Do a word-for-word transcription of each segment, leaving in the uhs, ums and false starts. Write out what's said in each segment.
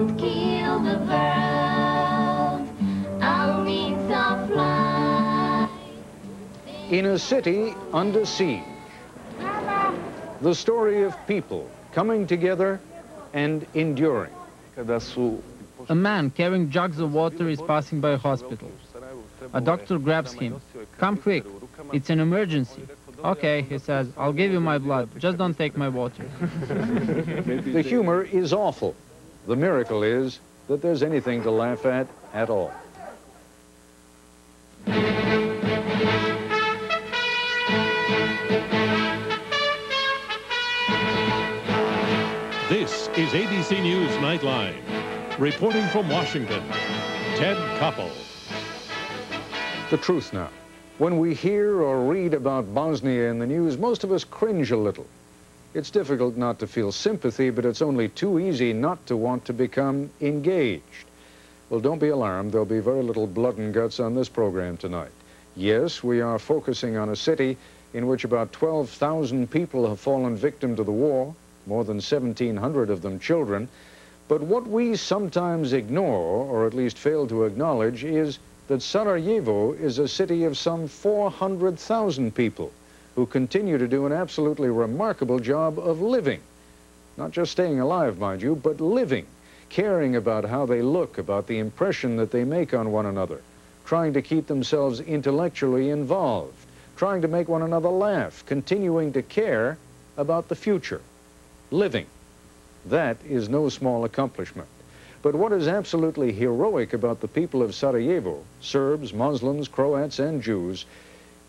and kill the world. I'll need some flight. In a city under siege, Mama. The story of people coming together and enduring. A man carrying jugs of water is passing by a hospital. A doctor grabs him. Come quick, it's an emergency. Okay, he says, I'll give you my blood, just don't take my water. The humor is awful. The miracle is that there's anything to laugh at at all. This is A B C News Nightline. Reporting from Washington, Ted Koppel. The truth now. When we hear or read about Bosnia in the news, most of us cringe a little. It's difficult not to feel sympathy, but it's only too easy not to want to become engaged. Well, don't be alarmed. There'll be very little blood and guts on this program tonight. Yes, we are focusing on a city in which about twelve thousand people have fallen victim to the war, more than seventeen hundred of them children. But what we sometimes ignore, or at least fail to acknowledge, is that Sarajevo is a city of some four hundred thousand people who continue to do an absolutely remarkable job of living. Not just staying alive, mind you, but living, caring about how they look, about the impression that they make on one another, trying to keep themselves intellectually involved, trying to make one another laugh, continuing to care about the future. Living. That is no small accomplishment. But what is absolutely heroic about the people of Sarajevo, Serbs, Muslims, Croats, and Jews,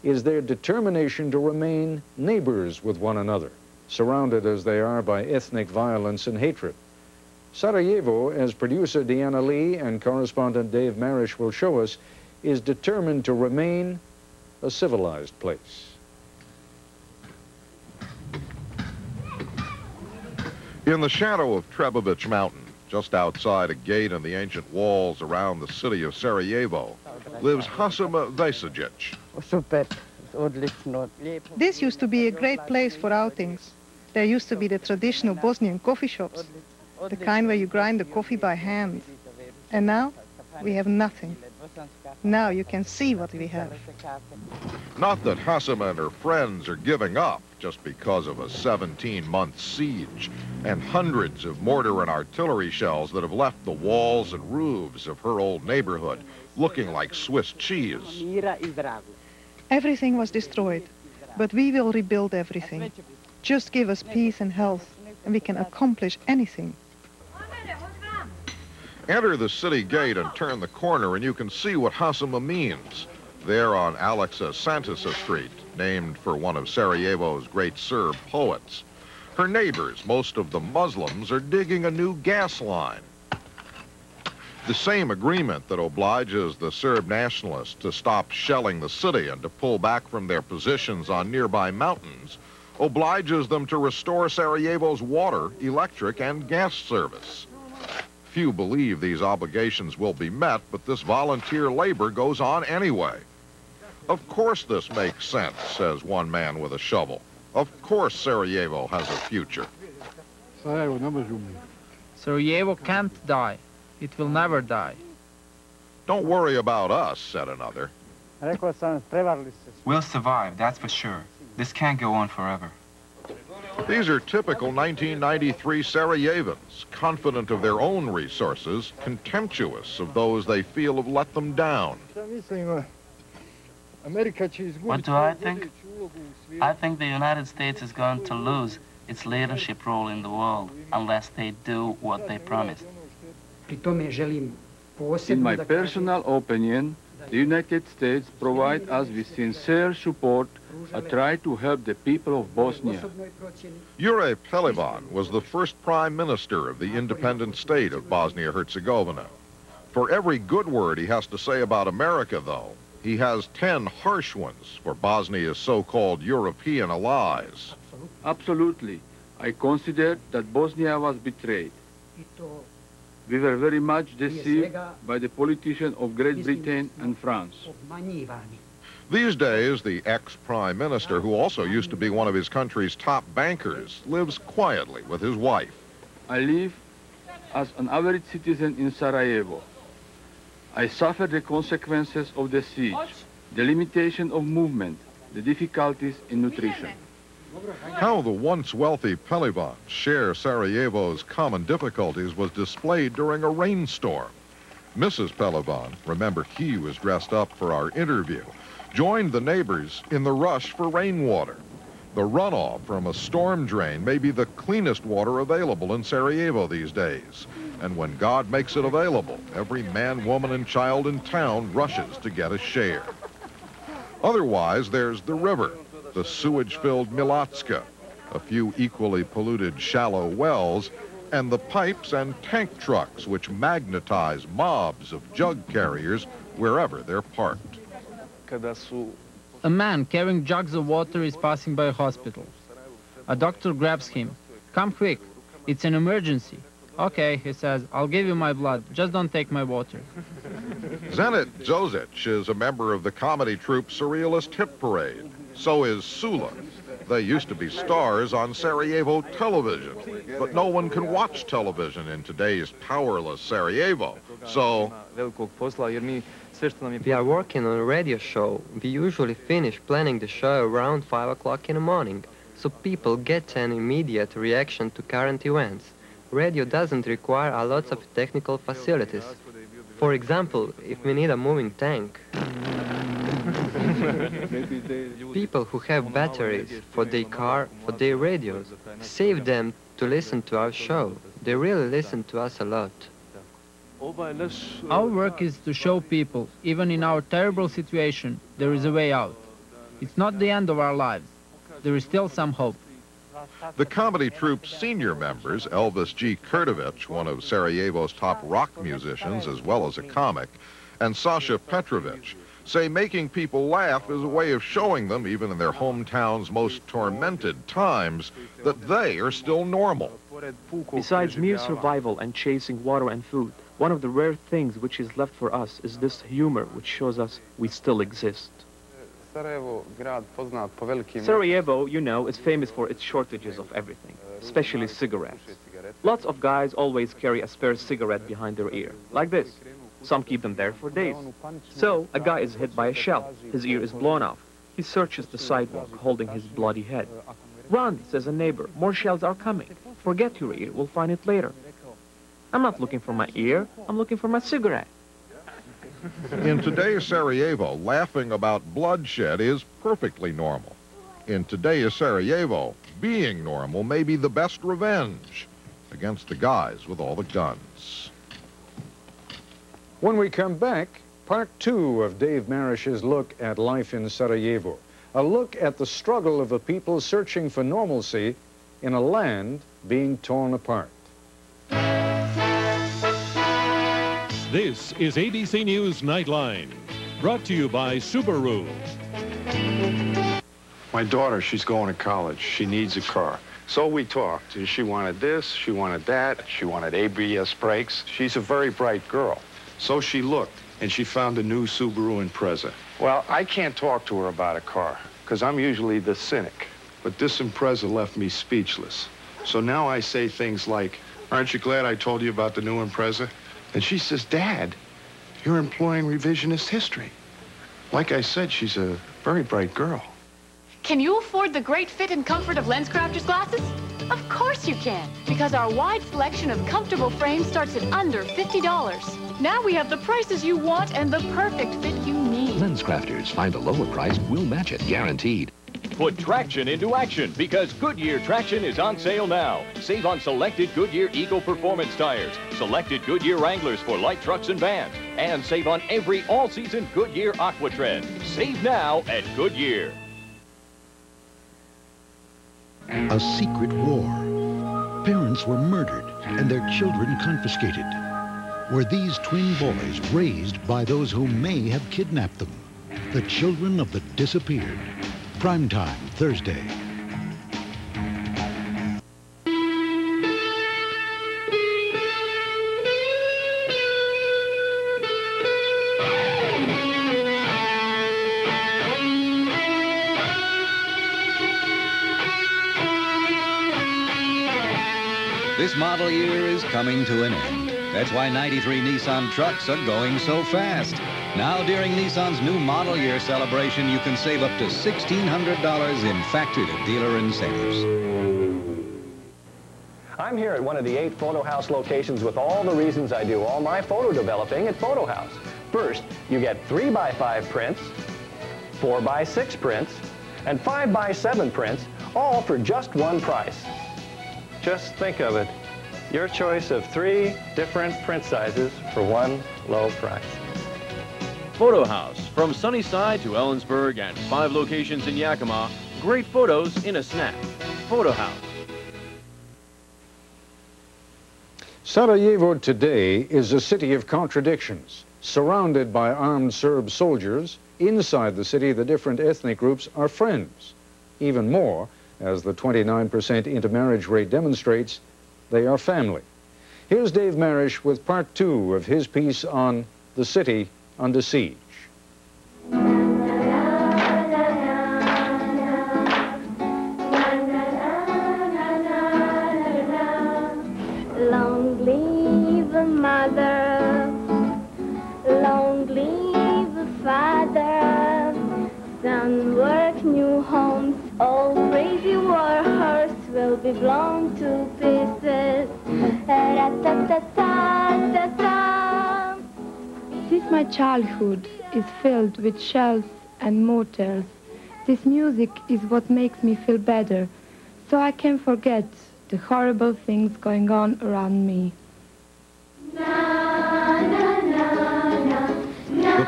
is their determination to remain neighbors with one another, surrounded as they are by ethnic violence and hatred. Sarajevo, as producer Diana Lee and correspondent Dave Marash will show us, is determined to remain a civilized place. In the shadow of Trebevic Mountain, just outside a gate in the ancient walls around the city of Sarajevo, lives Hasima Vasić. This used to be a great place for outings. There used to be the traditional Bosnian coffee shops, the kind where you grind the coffee by hand. And now we have nothing. Now you can see what we have. Not that Hasima and her friends are giving up just because of a seventeen month siege and hundreds of mortar and artillery shells that have left the walls and roofs of her old neighborhood looking like Swiss cheese. Everything was destroyed, but we will rebuild everything. Just give us peace and health, and we can accomplish anything. Enter the city gate and turn the corner, and you can see what Hasima means. There on Alexa Santisa Street, named for one of Sarajevo's great Serb poets. Her neighbors, most of them Muslims, are digging a new gas line. The same agreement that obliges the Serb nationalists to stop shelling the city and to pull back from their positions on nearby mountains obliges them to restore Sarajevo's water, electric, and gas service. Few believe these obligations will be met, but this volunteer labor goes on anyway. Of course this makes sense, says one man with a shovel. Of course Sarajevo has a future. Sarajevo can't die. It will never die. Don't worry about us, said another. We'll survive, that's for sure. This can't go on forever. These are typical nineteen ninety-three Sarajevans, confident of their own resources, contemptuous of those they feel have let them down. What do I think? I think the United States is going to lose its leadership role in the world unless they do what they promised. In my personal opinion, the United States provides us with sincere support and try to help the people of Bosnia. Jure Pelivan was the first prime minister of the independent state of Bosnia-Herzegovina. For every good word he has to say about America, though, he has ten harsh ones for Bosnia's so-called European allies. Absolutely. I consider that Bosnia was betrayed. We were very much deceived by the politicians of Great Britain and France. These days, the ex-prime minister, who also used to be one of his country's top bankers, lives quietly with his wife. I live as an average citizen in Sarajevo. I suffered the consequences of the siege, the limitation of movement, the difficulties in nutrition. How the once wealthy Pelivans share Sarajevo's common difficulties was displayed during a rainstorm. Missus Pelivan, remember he was dressed up for our interview, joined the neighbors in the rush for rainwater. The runoff from a storm drain may be the cleanest water available in Sarajevo these days. And when God makes it available, every man, woman, and child in town rushes to get a share. Otherwise, there's the river, the sewage-filled Milatska, a few equally polluted shallow wells, and the pipes and tank trucks which magnetize mobs of jug carriers wherever they're parked. A man carrying jugs of water is passing by a hospital. A doctor grabs him. Come quick, it's an emergency. Okay, he says, I'll give you my blood, just don't take my water. Zenit Zosic is a member of the comedy troupe Surrealist Hip Parade. So is Sula. They used to be stars on Sarajevo television, but no one can watch television in today's powerless Sarajevo, so... We are working on a radio show. We usually finish planning the show around five o'clock in the morning, so people get an immediate reaction to current events. Radio doesn't require a lot of technical facilities. For example, if we need a moving tank. People who have batteries for their car, for their radios, save them to listen to our show. They really listen to us a lot. Our work is to show people, even in our terrible situation, there is a way out. It's not the end of our lives. There is still some hope. The comedy troupe's senior members, Elvis G. Kurtovic, one of Sarajevo's top rock musicians as well as a comic, and Sasha Petrovic, say making people laugh is a way of showing them, even in their hometown's most tormented times, that they are still normal. Besides mere survival and chasing water and food, one of the rare things which is left for us is this humor which shows us we still exist. Sarajevo, you know, is famous for its shortages of everything, especially cigarettes. Lots of guys always carry a spare cigarette behind their ear, like this. Some keep them there for days. So, a guy is hit by a shell, his ear is blown off. He searches the sidewalk, holding his bloody head. Run, says a neighbor, more shells are coming. Forget your ear, we'll find it later. I'm not looking for my ear, I'm looking for my cigarette. In today's Sarajevo, laughing about bloodshed is perfectly normal. In today's Sarajevo, being normal may be the best revenge against the guys with all the guns. When we come back, part two of Dave Marash's look at life in Sarajevo, a look at the struggle of a people searching for normalcy in a land being torn apart. This is A B C News Nightline, brought to you by Subaru. My daughter, she's going to college. She needs a car. So we talked, and she wanted this, she wanted that, she wanted A B S brakes. She's a very bright girl. So she looked, and she found a new Subaru Impreza. Well, I can't talk to her about a car, because I'm usually the cynic. But this Impreza left me speechless. So now I say things like, aren't you glad I told you about the new Impreza? And she says, Dad, you're employing revisionist history. Like I said, she's a very bright girl. Can you afford the great fit and comfort of LensCrafters glasses? Of course you can, because our wide selection of comfortable frames starts at under fifty dollars. Now we have the prices you want and the perfect fit you need. LensCrafters, find a lower price, we'll match it, guaranteed. Put traction into action, because Goodyear Traction is on sale now. Save on selected Goodyear Eagle Performance tires, selected Goodyear Wranglers for light trucks and vans, and save on every all-season Goodyear Aquatread. Save now at Goodyear. A secret war. Parents were murdered and their children confiscated. Were these twin boys raised by those who may have kidnapped them? The children of the disappeared. Primetime, Thursday. This model year is coming to an end. That's why ninety-three Nissan trucks are going so fast. Now, during Nissan's new model year celebration, you can save up to sixteen hundred dollars in factory-to-dealer incentives. I'm here at one of the eight Photo House locations with all the reasons I do all my photo developing at Photo House. First, you get three by five prints, four by six prints, and five by seven prints, all for just one price. Just think of it. Your choice of three different print sizes for one low price. Photo House, from Sunnyside to Ellensburg and five locations in Yakima, great photos in a snap. Photo House. Sarajevo today is a city of contradictions, surrounded by armed Serb soldiers. Inside the city, the different ethnic groups are friends. Even more, as the twenty-nine percent intermarriage rate demonstrates, they are family. Here's Dave Marash with part two of his piece on the city under siege. Long live a mother, long live a father, done work, new homes, all crazy war horse will be blown to pieces. Since my childhood is filled with shells and mortars, this music is what makes me feel better, so I can forget the horrible things going on around me. The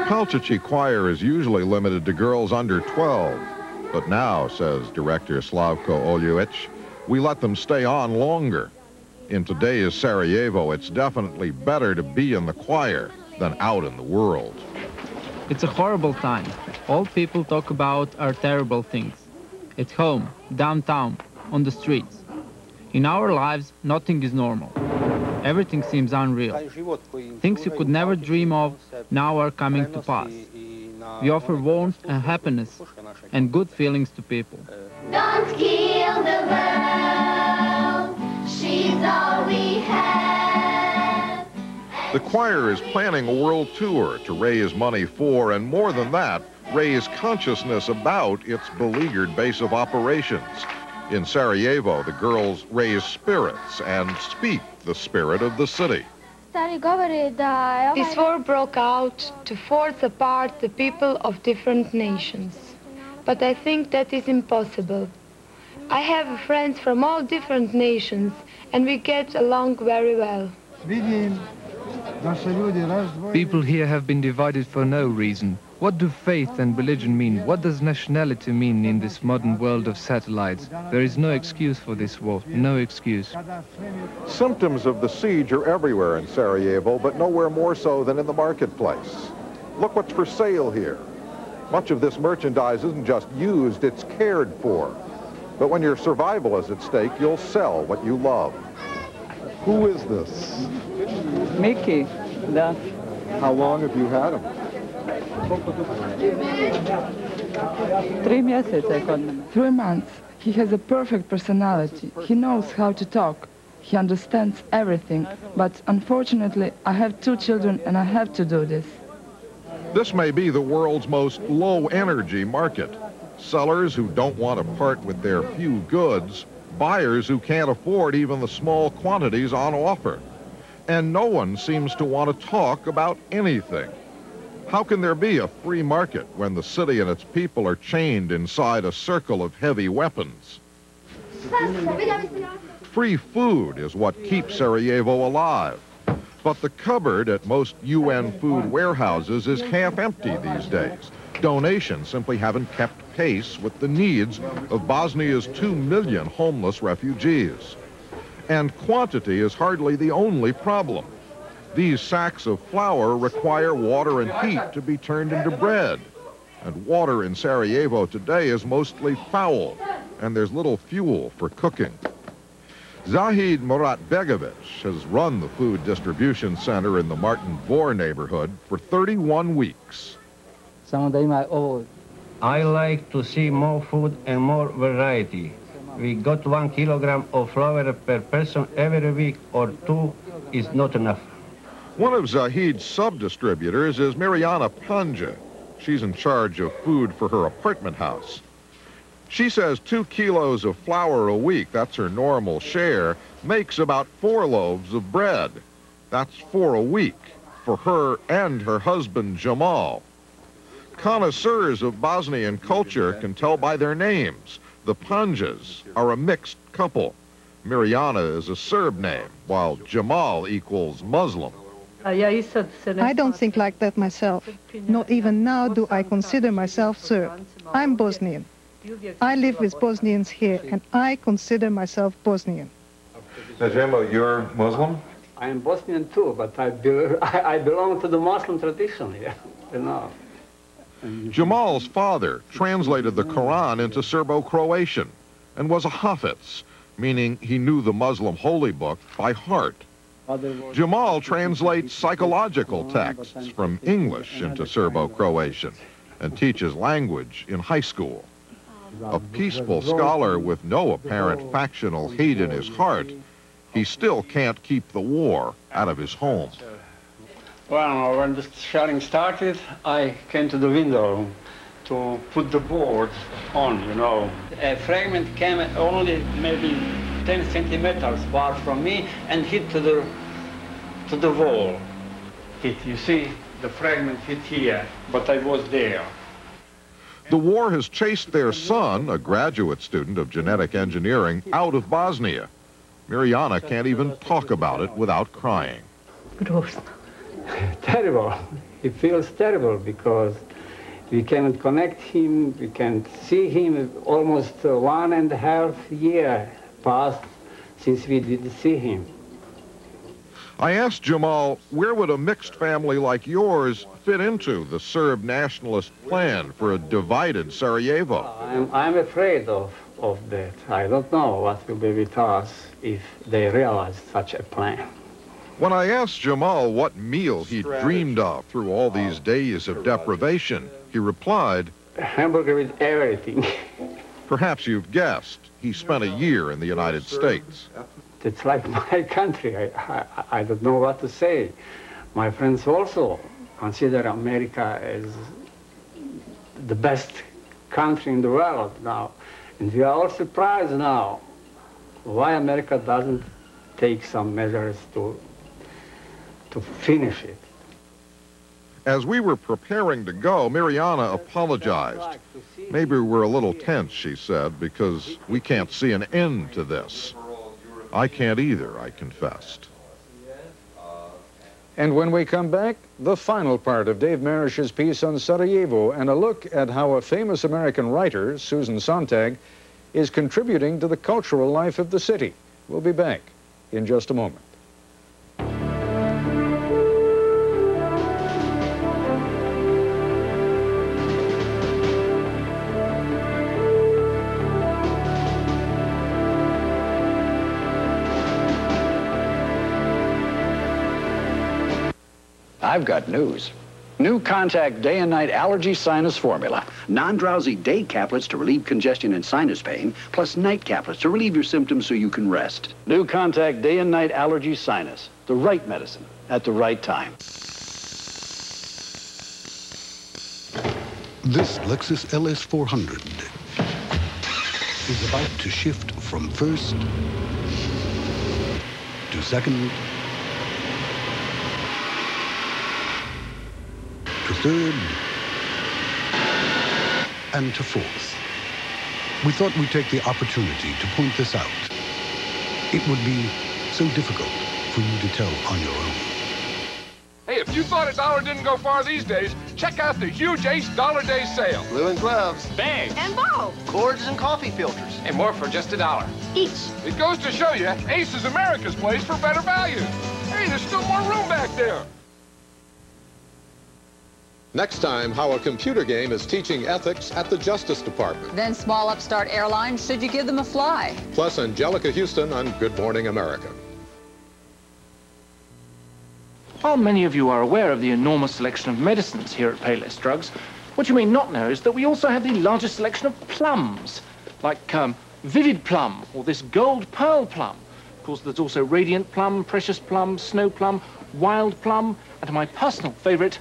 Palchichi choir is usually limited to girls under twelve, but now, says director Slavko Olujevich, we let them stay on longer. In today's Sarajevo, it's definitely better to be in the choir than out in the world. It's a horrible time. All people talk about are terrible things. At home, downtown, on the streets. In our lives, nothing is normal. Everything seems unreal. Things you could never dream of now are coming to pass. We offer warmth and happiness and good feelings to people. Don't kill the world, she's all we have. The choir is planning a world tour to raise money for, and more than that, raise consciousness about its beleaguered base of operations. In Sarajevo, the girls raise spirits and speak the spirit of the city. This war broke out to force apart the people of different nations. But I think that is impossible. I have friends from all different nations, and we get along very well. People here have been divided for no reason. What do faith and religion mean? What does nationality mean in this modern world of satellites? There is no excuse for this war, no excuse. Symptoms of the siege are everywhere in Sarajevo, but nowhere more so than in the marketplace. Look what's for sale here. Much of this merchandise isn't just used, it's cared for. But when your survival is at stake, you'll sell what you love. Who is this? Mickey. No. How long have you had him? Three months. He has a perfect personality. He knows how to talk. He understands everything. But unfortunately, I have two children and I have to do this. This may be the world's most low-energy market. Sellers who don't want to part with their few goods, buyers who can't afford even the small quantities on offer. And no one seems to want to talk about anything. How can there be a free market when the city and its people are chained inside a circle of heavy weapons? Free food is what keeps Sarajevo alive. But the cupboard at most U N food warehouses is half empty these days. Donations simply haven't kept pace with the needs of Bosnia's two million homeless refugees. And quantity is hardly the only problem. These sacks of flour require water and heat to be turned into bread. And water in Sarajevo today is mostly foul, and there's little fuel for cooking. Zahid Murat Begovic has run the food distribution center in the Martin Bohr neighborhood for thirty-one weeks. I like to see more food and more variety. we got one kilogram of flour per person every week or two is not enough. One of Zahid's sub-distributors is Mirjana Panja. She's in charge of food for her apartment house. She says two kilos of flour a week, that's her normal share, makes about four loaves of bread. That's four a week for her and her husband, Jamal. Connoisseurs of Bosnian culture can tell by their names. The Panjas are a mixed couple. Mirjana is a Serb name, while Jamal equals Muslim. I don't think like that myself. Not even now do I consider myself Serb. I'm Bosnian. I live with Bosnians here, and I consider myself Bosnian. Jamal, you're Muslim? I am Bosnian too, but I, be I belong to the Muslim tradition here, you know. Jamal's father translated the Quran into Serbo-Croatian and was a Hafiz, meaning he knew the Muslim holy book by heart. Jamal translates psychological texts from English into Serbo-Croatian and teaches language in high school. A peaceful scholar with no apparent factional hate in his heart, he still can't keep the war out of his home. Well, when the shouting started, I came to the window to put the board on, you know. A fragment came only maybe ten centimeters far from me and hit to the, to the wall. Hit, you see, the fragment hit here, but I was there. The war has chased their son, a graduate student of genetic engineering, out of Bosnia. Mirjana can't even talk about it without crying. Terrible. It feels terrible because we cannot connect him, we can't see him. Almost one and a half year passed since we didn't see him. I asked Jamal, where would a mixed family like yours fit into the Serb nationalist plan for a divided Sarajevo? I'm, I'm afraid of, of that. I don't know what will be with us if they realize such a plan. When I asked Jamal what meal he dreamed of through all these days of deprivation, he replied, a hamburger with everything. Perhaps you've guessed, he spent a year in the United States. It's like my country. I, I, I don't know what to say. My friends also consider America as the best country in the world now. And we are all surprised now why America doesn't take some measures to to finish it. As we were preparing to go, Mirjana apologized. Maybe we're a little tense, she said, because we can't see an end to this. I can't either, I confessed. And when we come back, the final part of Dave Marash's piece on Sarajevo and a look at how a famous American writer, Susan Sontag, is contributing to the cultural life of the city. We'll be back in just a moment. I've got news. New Contact Day and Night Allergy Sinus Formula. Non-drowsy day caplets to relieve congestion and sinus pain, plus night caplets to relieve your symptoms so you can rest. New Contact Day and Night Allergy Sinus. The right medicine at the right time. This Lexus L S four hundred is about to shift from first to second to third, and to fourth. We thought we'd take the opportunity to point this out. It would be so difficult for you to tell on your own. Hey, if you thought a dollar didn't go far these days, check out the huge Ace Dollar Day sale. Blue and gloves, bags, and bow, cords and coffee filters, and more for just a dollar each. It goes to show you, Ace is America's place for better value. Hey, there's still more room back there. Next time, how a computer game is teaching ethics at the Justice Department. Then small upstart airlines, should you give them a fly? Plus Angelica Houston on Good Morning America. While many of you are aware of the enormous selection of medicines here at Payless Drugs, what you may not know is that we also have the largest selection of plums, like um, vivid plum or this gold pearl plum. Of course, there's also radiant plum, precious plum, snow plum, wild plum, and my personal favorite,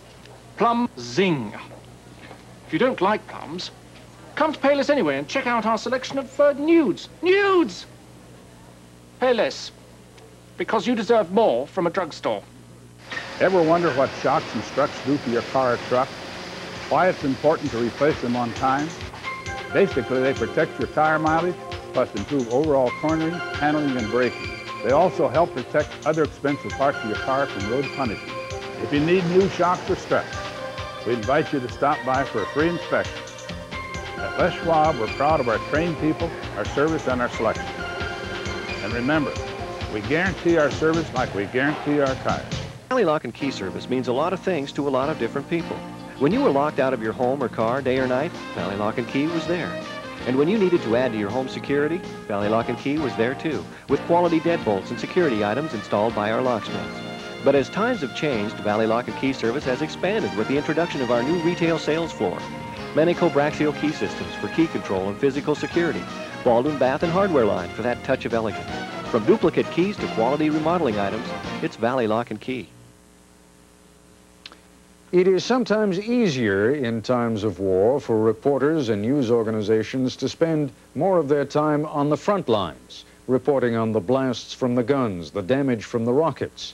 plum zing. If you don't like plums, come to Payless anyway and check out our selection of uh, nudes. Nudes! Payless, because you deserve more from a drugstore. Ever wonder what shocks and struts do to your car or truck? Why it's important to replace them on time? Basically, they protect your tire mileage, plus improve overall cornering, handling, and braking. They also help protect other expensive parts of your car from road punishment. If you need new shocks or struts, we invite you to stop by for a free inspection. At Les Schwab, we're proud of our trained people, our service, and our selection. And remember, we guarantee our service like we guarantee our tires. Alley Lock and Key Service means a lot of things to a lot of different people. When you were locked out of your home or car day or night, Alley Lock and Key was there. And when you needed to add to your home security, Alley Lock and Key was there too, with quality deadbolts and security items installed by our locksmiths. But as times have changed, Alley Lock and Key Service has expanded with the introduction of our new retail sales floor. Manico Braxial Key Systems for key control and physical security. Baldwin Bath and Hardware Line for that touch of elegance. From duplicate keys to quality remodeling items, it's Alley Lock and Key. It is sometimes easier in times of war for reporters and news organizations to spend more of their time on the front lines, reporting on the blasts from the guns, the damage from the rockets.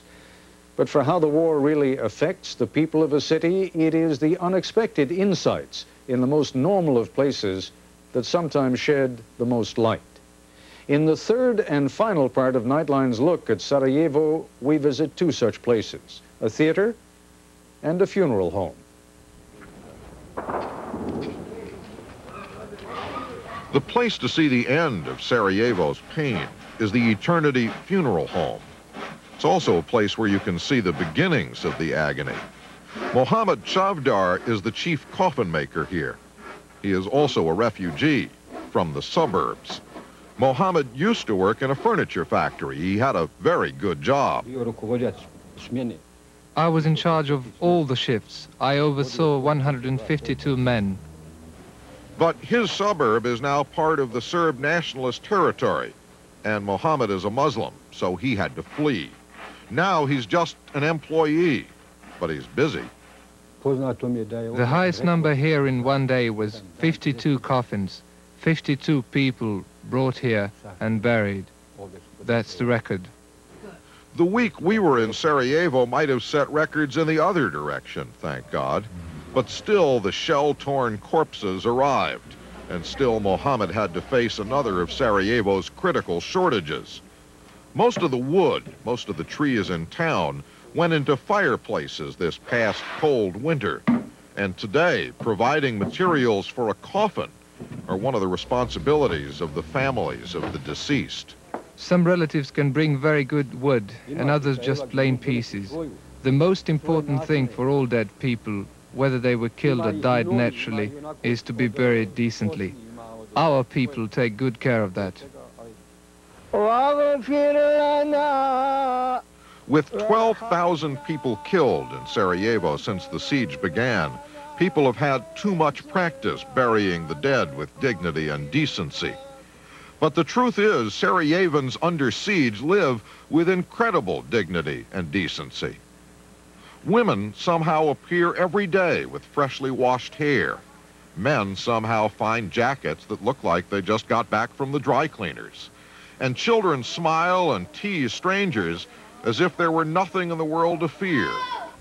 But for how the war really affects the people of a city, it is the unexpected insights in the most normal of places that sometimes shed the most light. In the third and final part of Nightline's look at Sarajevo, we visit two such places, a theater and a funeral home. The place to see the end of Sarajevo's pain is the Eternity Funeral Home. It's also a place where you can see the beginnings of the agony. Mohammed Chavdar is the chief coffin maker here. He is also a refugee from the suburbs. Mohammed used to work in a furniture factory. He had a very good job. I was in charge of all the shifts. I oversaw one hundred fifty-two men. But his suburb is now part of the Serb nationalist territory, and Mohammed is a Muslim, so he had to flee. Now he's just an employee, but he's busy. The highest number here in one day was fifty-two coffins, fifty-two people brought here and buried. That's the record. The week we were in Sarajevo might have set records in the other direction, thank God. But still, the shell-torn corpses arrived, and still Mohammed had to face another of Sarajevo's critical shortages. Most of the wood, most of the trees in town, went into fireplaces this past cold winter. And today, providing materials for a coffin are one of the responsibilities of the families of the deceased. Some relatives can bring very good wood, and others just plain pieces. The most important thing for all dead people, whether they were killed or died naturally, is to be buried decently. Our people take good care of that. With twelve thousand people killed in Sarajevo since the siege began, people have had too much practice burying the dead with dignity and decency. But the truth is, Sarajevans under siege live with incredible dignity and decency. Women somehow appear every day with freshly washed hair. Men somehow find jackets that look like they just got back from the dry cleaners. And children smile and tease strangers as if there were nothing in the world to fear,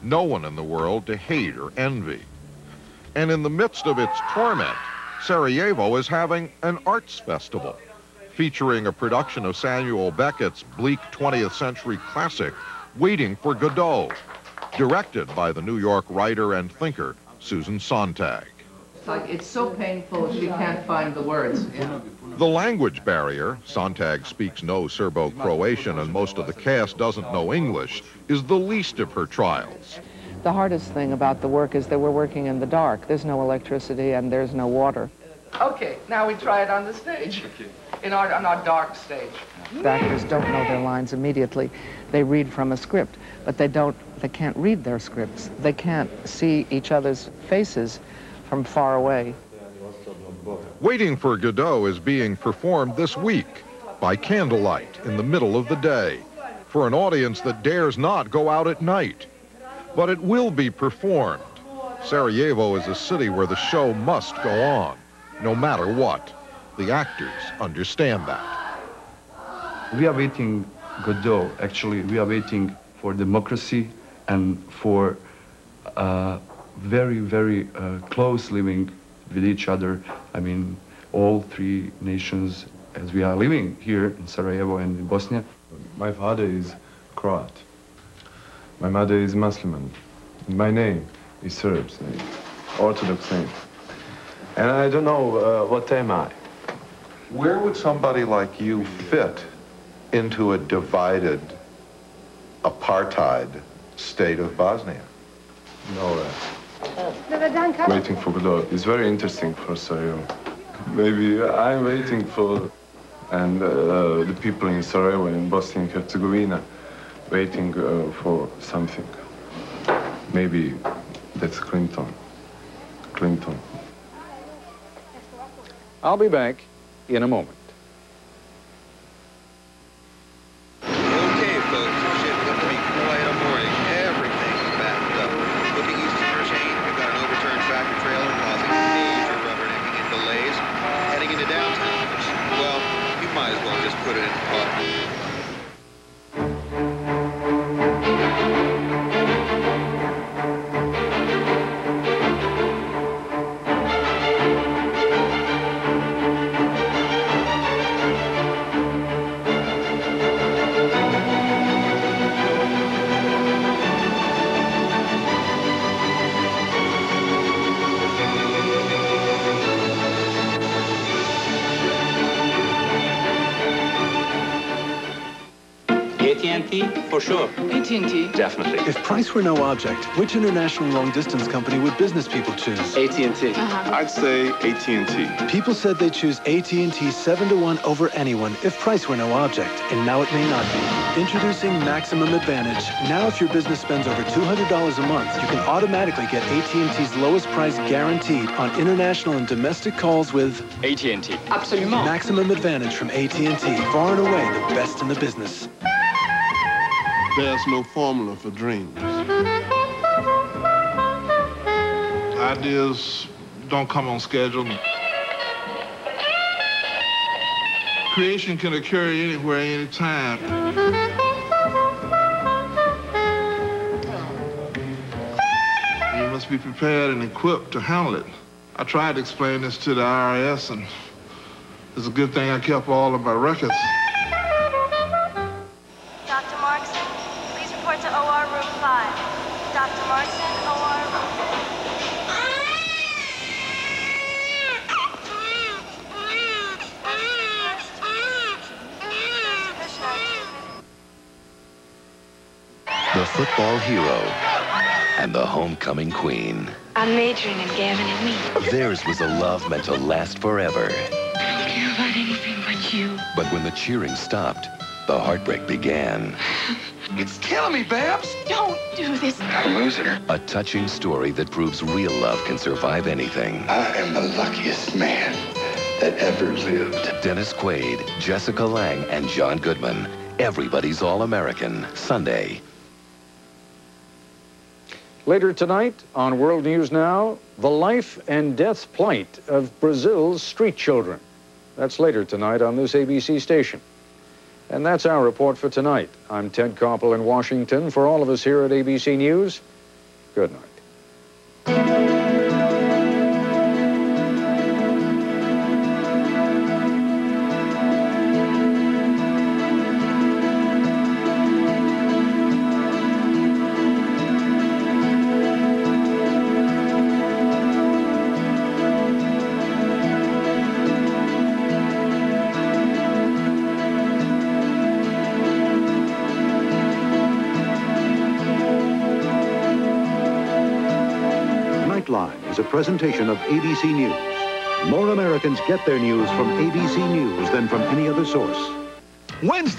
no one in the world to hate or envy. And in the midst of its torment, Sarajevo is having an arts festival, featuring a production of Samuel Beckett's bleak twentieth century classic, Waiting for Godot, directed by the New York writer and thinker, Susan Sontag. It's like, it's so painful she can't find the words. Yeah. The language barrier, Sontag speaks no Serbo-Croatian and most of the cast doesn't know English, is the least of her trials. The hardest thing about the work is that we're working in the dark. There's no electricity and there's no water. Okay, now we try it on the stage. Okay. In our, on our dark stage. The actors don't know their lines immediately. They read from a script, but they don't, they can't read their scripts. They can't see each other's faces from far away. Waiting for Godot is being performed this week by candlelight in the middle of the day for an audience that dares not go out at night. But it will be performed. Sarajevo is a city where the show must go on, no matter what. The actors understand that. We are waiting Godot, actually. We are waiting for democracy and for uh, very, very uh, close living with each other. I mean, all three nations as we are living here in Sarajevo and in Bosnia. My father is Croat. My mother is Muslim. My name is Serb's name, Orthodox name. And I don't know uh, what am I. Where would somebody like you fit into a divided, apartheid state of Bosnia? Nowhere. Waiting for Godot is very interesting for Sarajevo. Maybe I'm waiting for, and uh, the people in Sarajevo and in Bosnia and Herzegovina, waiting uh, for something. Maybe that's Clinton. Clinton. I'll be back in a moment. For sure. A T and T. Definitely. If price were no object, which international long-distance company would business people choose? A T and T. Uh-huh. I'd say A T and T. People said they choose A T and T seven to one over anyone if price were no object, and now it may not be. Introducing Maximum Advantage. Now if your business spends over two hundred dollars a month, you can automatically get A T and T's lowest price guaranteed on international and domestic calls with A T and T. Absolument. Maximum Advantage from A T and T. Far and away the best in the business. There's no formula for dreams. Ideas don't come on schedule. Creation can occur anywhere, anytime. You must be prepared and equipped to handle it. I tried to explain this to the I R S, and it's a good thing I kept all of my records. Football hero and the homecoming queen. I'm majoring in Gavin and me. Theirs was a love meant to last forever. I don't care about anything but you. But when the cheering stopped, the heartbreak began. It's killing me, Babs. Don't do this. I'm a loser. A touching story that proves real love can survive anything. I am the luckiest man that ever lived. Dennis Quaid, Jessica Lange, and John Goodman. Everybody's All-American. Sunday. Later tonight on World News Now, the life and death plight of Brazil's street children. That's later tonight on this A B C station. And that's our report for tonight. I'm Ted Koppel in Washington. For all of us here at A B C News, good night. A presentation of A B C News. More Americans get their news from A B C News than from any other source. Wednesday.